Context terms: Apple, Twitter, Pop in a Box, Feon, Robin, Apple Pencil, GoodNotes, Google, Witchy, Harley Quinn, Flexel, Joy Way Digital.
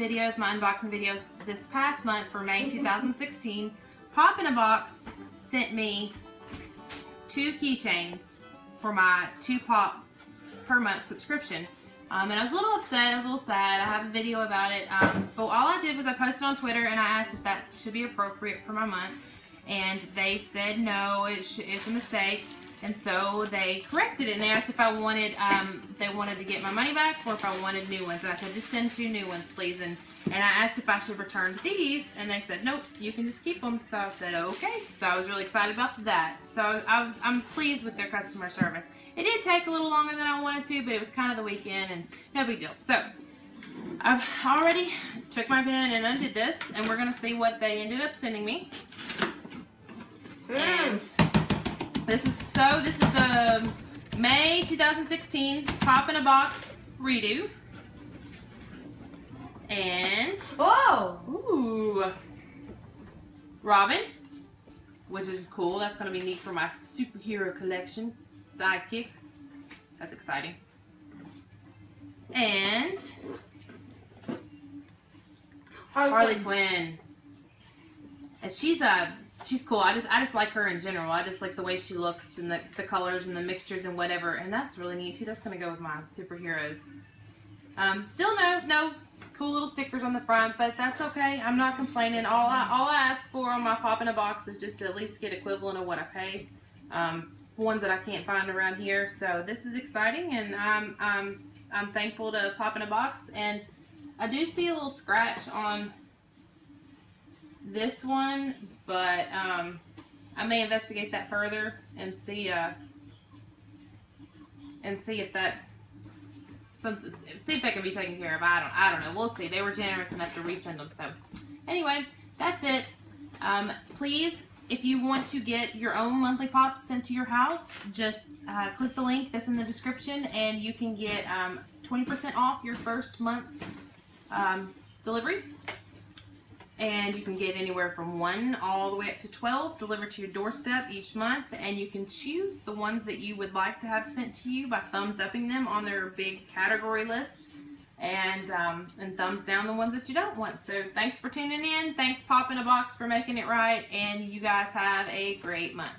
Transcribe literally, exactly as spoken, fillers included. videos, my unboxing videos this past month for May two thousand sixteen, Pop in a Box sent me two keychains for my two pop per month subscription. Um, and I was a little upset, I was a little sad, I have a video about it, um, but all I did was I posted on Twitter and I asked if that should be appropriate for my month, and they said no, it sh it's a mistake, and so they corrected it, and they asked if I wanted, um, if they wanted to get my money back or if I wanted new ones, and I said, just send two new ones, please, and, and I asked if I should return these, and they said, nope, you can just keep them, so I said, okay, so I was really excited about that, so I was, I'm pleased with their customer service. It did take a little longer than I wanted to, but it was kind of the weekend and no big deal. So I've already took my pen and undid this, and we're going to see what they ended up sending me. Mm. And this is, so this is the May two thousand sixteen Pop in a Box redo. And oh, ooh, Robin, which is cool. That's going to be neat for my superhero collection. Sidekicks, that's exciting. And Harley, Harley Quinn, and she's a she's cool. I just I just like her in general. I just like the way she looks and the the colors and the mixtures and whatever. And that's really neat too. That's gonna go with my superheroes. Um, still no no cool little stickers on the front, but that's okay. I'm not complaining. All I all I ask for on my Pop in a Box is just to at least get equivalent of what I paid. Um, ones that I can't find around here, so this is exciting, and I'm, I'm, I'm thankful to Pop in a Box. And I do see a little scratch on this one, but um, I may investigate that further and see uh, and see if that something see if that can be taken care of. I don't I don't know, we'll see. They were generous enough to resend them, so anyway, that's it. Um, please, if you want to get your own monthly pops sent to your house, just uh, click the link that's in the description, and you can get twenty percent um, off your first month's um, delivery. And you can get anywhere from one all the way up to twelve delivered to your doorstep each month, and you can choose the ones that you would like to have sent to you by thumbs-upping them on their big category list, and um, and thumbs down the ones that you don't want. So thanks for tuning in. Thanks Pop in a Box for making it right, and you guys have a great month.